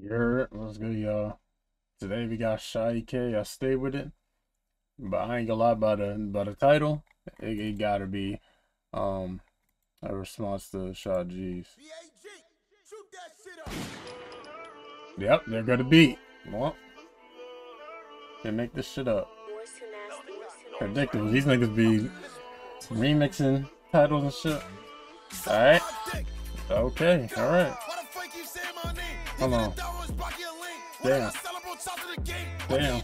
What's good, y'all? Today we got Sha Ek. I stay with it, but I ain't gonna lie about the title. It gotta be a response to Sha G's. Yep, they're gonna beat. Well, they make this shit up. Ridiculous. These niggas be remixing titles and shit. All right. Okay. All right. Hold on. Damn. Damn.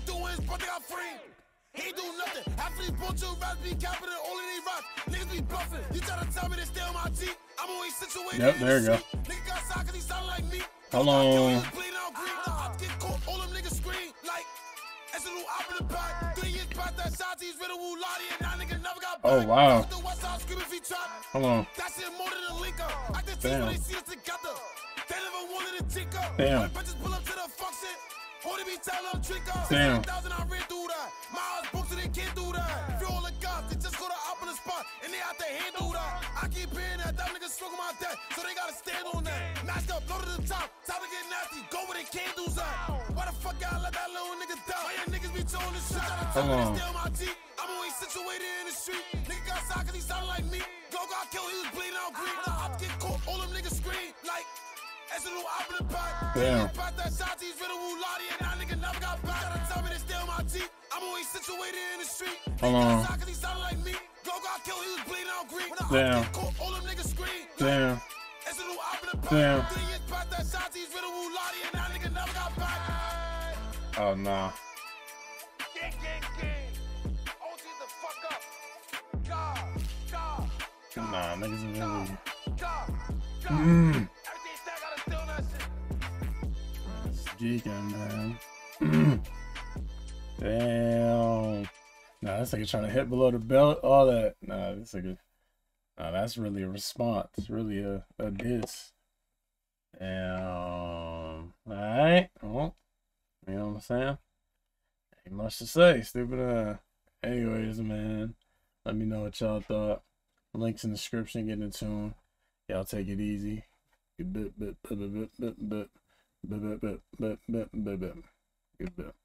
He do nothing. After these bullshit raps be capital, only they rock. Niggas be bluffing. You try to tell me to stay on my teeth. I'm always situated. Yep, there you go. Nigga got side cause he sound like me. Hold on. The ops get caught, all them niggas scream. Like, it's a little op in the back. 3 years back, that shot, he's riddle with Lottie, and that nigga never got back. Oh, wow. Hold on. That's it more than a link up. I can see when they see us together. They never wanted to tick up. Damn. Bitches pull up to the function. Damn. Hold on. I'm always situated in the street. Nigga got side cause he sounded like me. Go got killed, he was bleeding out green. The ops get caught, all them niggas scream. Like, it's a little op in the back. Damn. Hold on. Damn. Damn. Damn. Oh, nah. Nah, niggas in the room. Geeking, man. Damn. Nah, this nigga trying to hit below the belt, all that. Nah, this nigga. Nah, that's really a response. It's really a diss. Damn. Alright. Well, you know what I'm saying? Ain't much to say, stupid. Anyways, man. Let me know what y'all thought. Links in the description. Get in tune. Y'all take it easy. Good bit.